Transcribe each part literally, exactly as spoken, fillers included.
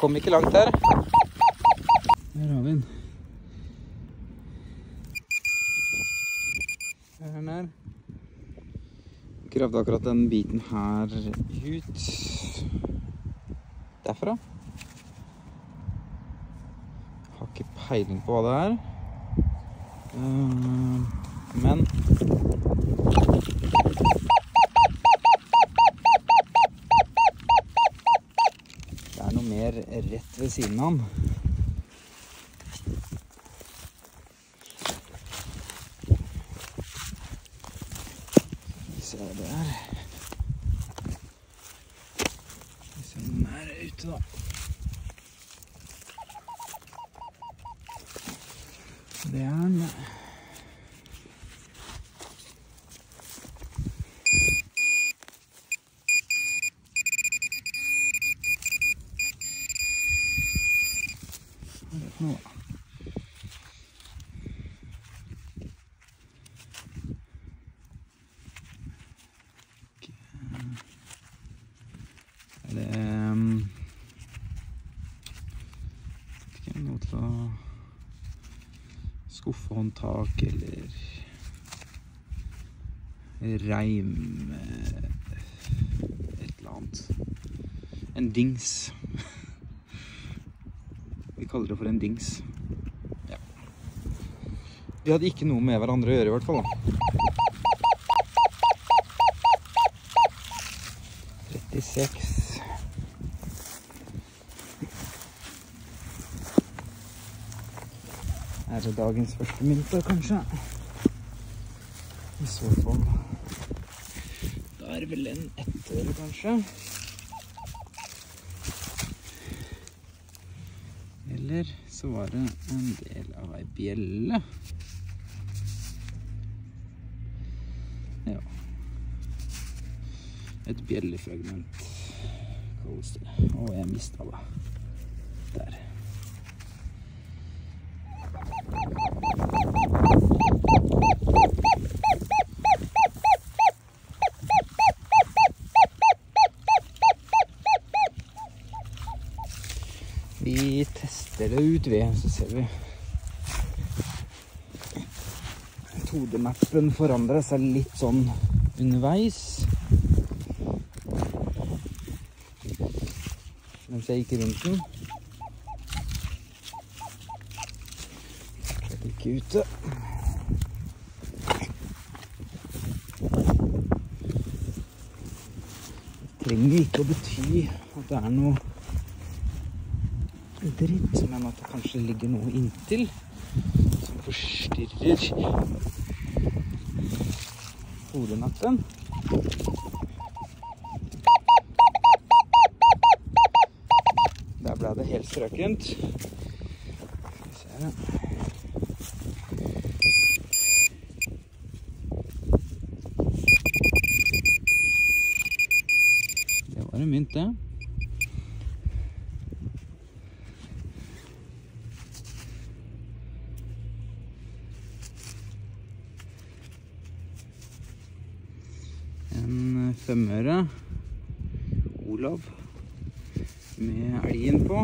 Kom ikke langt her. Her har vi den. Her er den her. Gravde akkurat den biten her ut. Derfra. Har ikke peiling på hva det er. Men... det er noe mer rett ved siden av han. Se det her. Se den her ute da. Det er den. Nå. Er det um, ikke noe til å skuffehåndtak eller reim et eller annet. En dings. Vi kaller det for en dings. Ja. Vi hadde ikke noe med hverandre å gjøre i hvert fall da. trettiseks. Er det dagens første mynte, kanskje? I så fall. Da er det vel en etter, kanskje? Så var det en del av ei bjelle. Ja. Et bjellefragment. Å, jeg mista det. Der. Vi tester det ut ved, så ser vi. to D-mappen forandrer seg litt sånn underveis. Mens jeg gikk rundt den. Jeg er ikke ute. Det trenger ikke å bety at det er noe dritt, men at det kanskje ligger noe inntil som forstyrrer hodenatten. Der ble det helt strøkent. Skal vi se her. Det var en mynt, det. En femøre Olav med elgen på.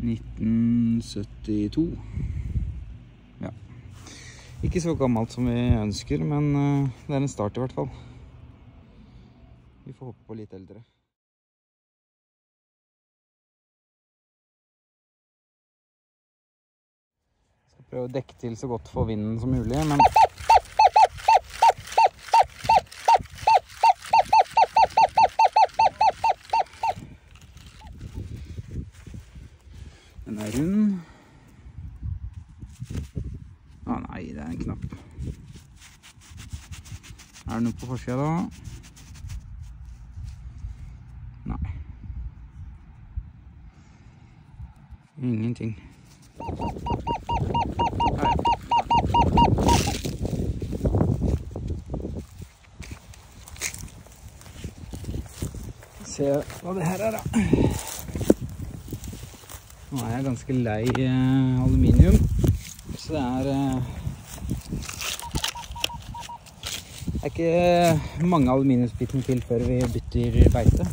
nitten syttito. Ja. Ikke så gammelt som vi ønsker, men det er en start i hvert fall. Vi får håpe på litt eldre. Prøv å dekke til så godt for vinden som mulig, men den er rund. Å ah, nei, det er en knapp. Er det noe på forsida da? Nei. Ingenting. Se hva det her er da. Nå er jeg ganske lei eh, aluminium, så det er eh, Det er ikke mange aluminiumsbiten til før vi bytter beite.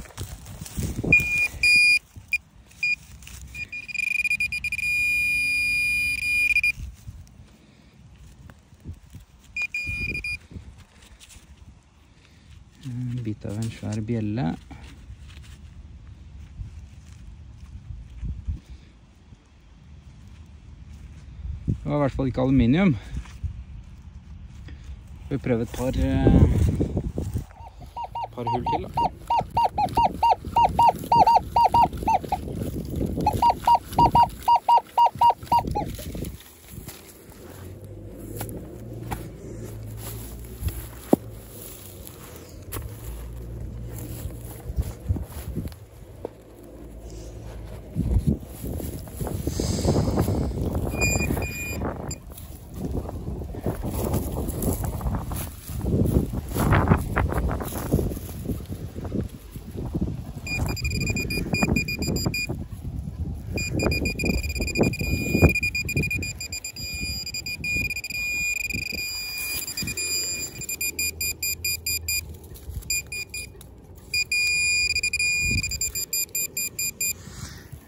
En bit av en svær bjelle. Det var i hvert fall ikke aluminium. Vi prøver et par, par hull til da.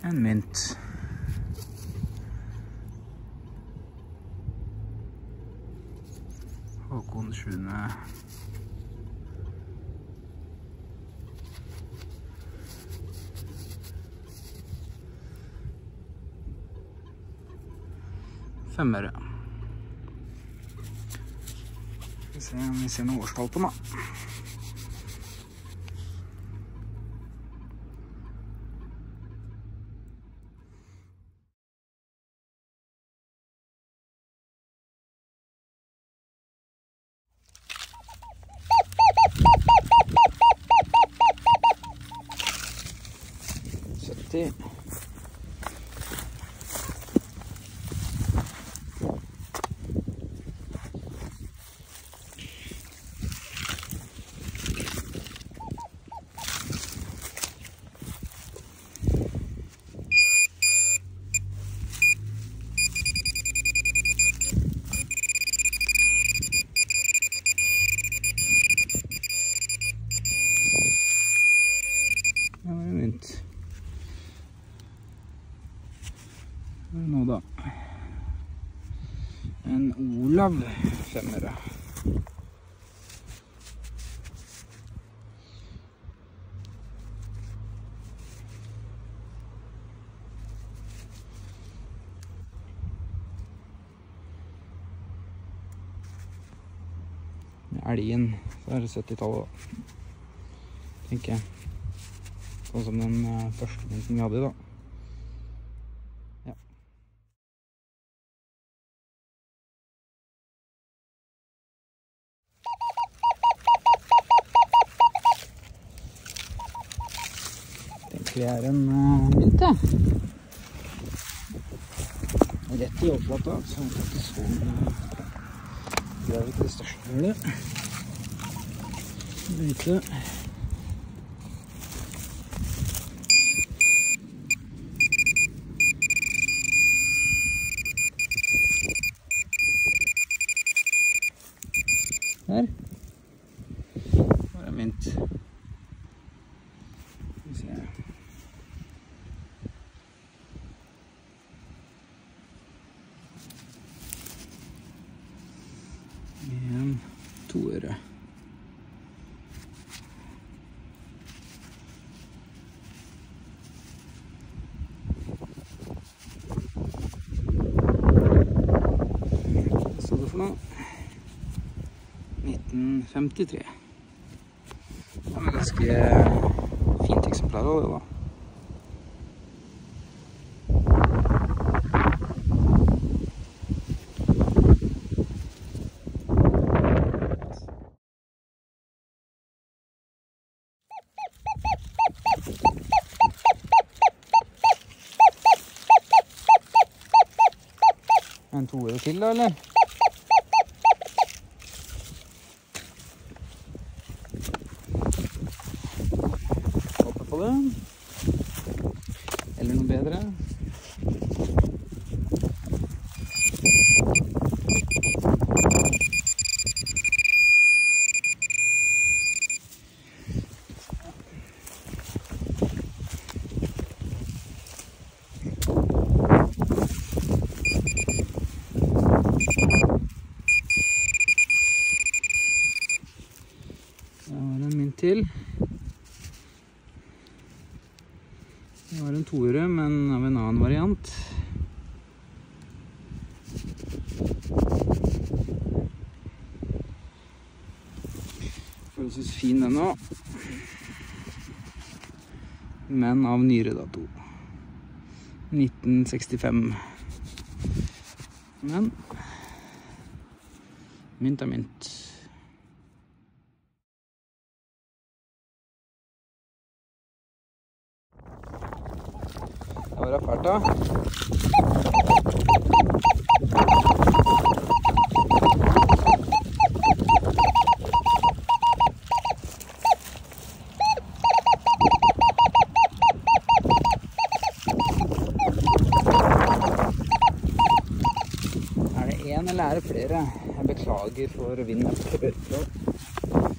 En mynt. Håkon sjuende. Femmere. Vi ser om vi ser noe årstall på nå. sytti. Ja, det er mynt. Nå da. En Olav femmere. Elgen, så er det syttitallet da, tenker jeg. Sånn som den første minten vi hadde da. Det er en uh, mynt, ja. Rett i overflata, så det er ikke sånn. Det er ikke det største hullet. Myte. Der. Her er mynt. Skal vi se. En toere. Så det for noe. nitten femtitre. Det var ganske fint eksemplar av det da. En toere til da, eller? Håper på det. Eller noe bedre. Det var en toere, men av en annen variant. Følelses fin den nå, men av nyere dato, nitten sekstifem. Men mynt er mynt. Det var det fælt da. Er det en eller er det flere? Jeg beklager for vinden. Jeg prøver,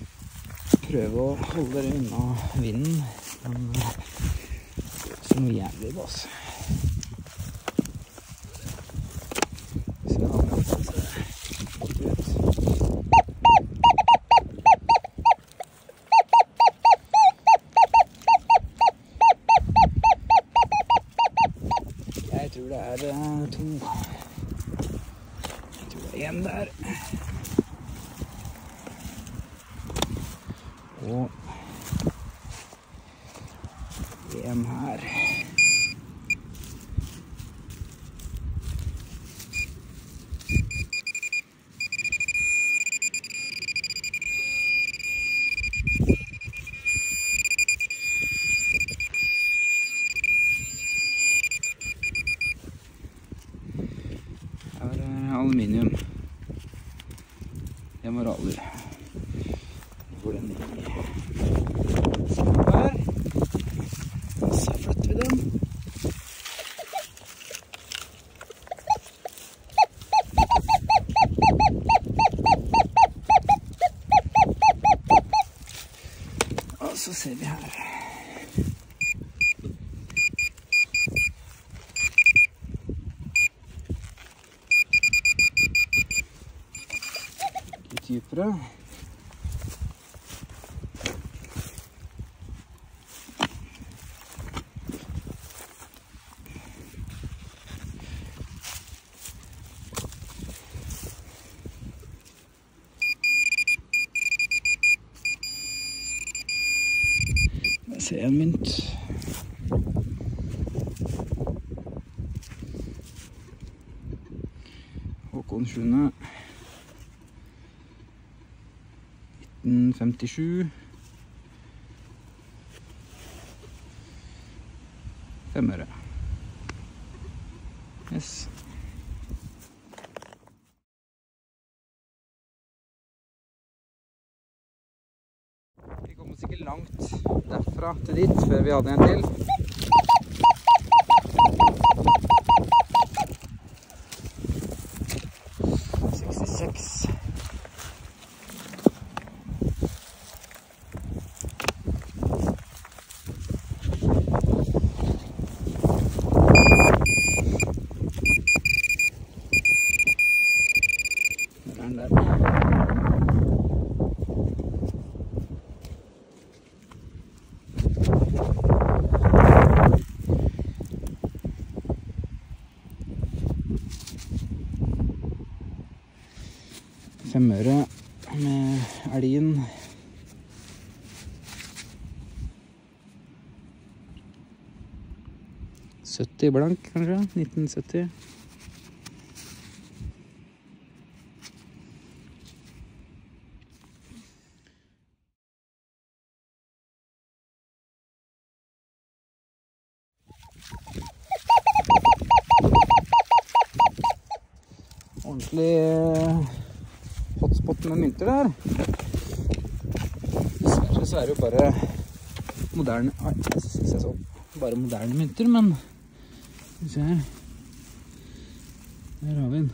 prøver å holde dere unna vinden. Men noe jævlig bass. Så jeg har med å se godt ut. Jeg tror det er to. Jeg tror det er en der. Og en her. Aluminium. Jeg må raler. Hvor den ligger. Sånn der. Så flytter vi den. Og så ser vi her. Dypere. Jeg ser en mynt. Håkon Sjune. femtisju. Femmere. Yes. Vi kom oss ikke langt derfra til dit før vi hadde en til. Femmøre med elgen. sytti blank kanskje, nitten sytti. Ordentlig hotspot med mynter der. Dessverre så er det jo bare moderne, nei, synes jeg så, bare moderne mynter, men skal vi se her. Der har vi den.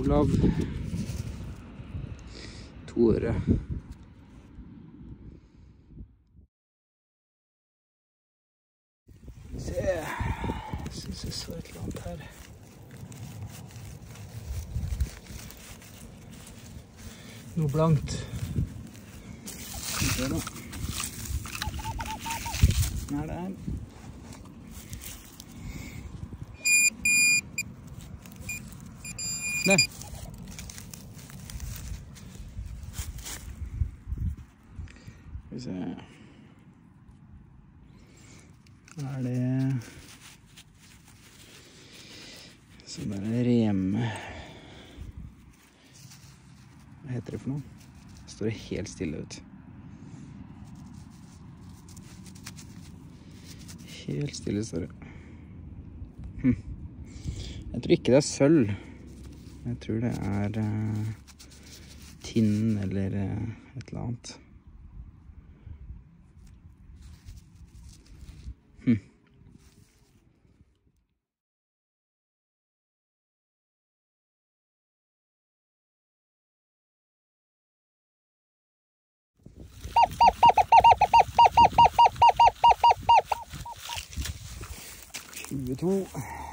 Olav. To øre. Se. også et eller annet her. Noe blankt. Sånn er det her. Nei. Skal vi se. Er det... Sånn der er reme. Hva heter det for noe? Det står helt stille ut. Helt stille står det. Hm. Jeg tror ikke det er sølv. Jeg tror det er uh, tinn eller uh, et eller annet. tjueto